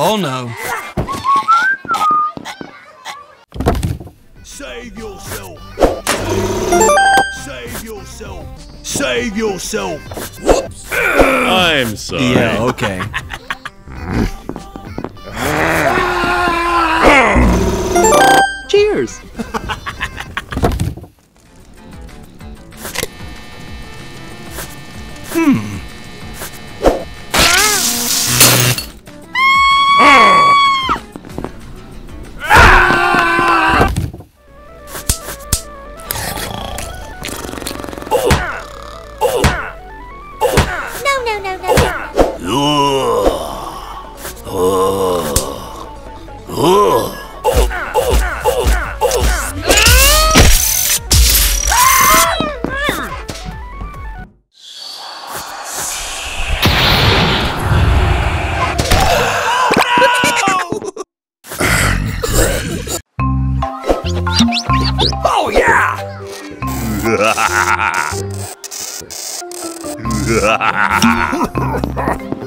Oh no. Save yourself. Save yourself. Save yourself. Whoops. I'm sorry. Yeah, okay. Cheers. Ha ha ha ha ha!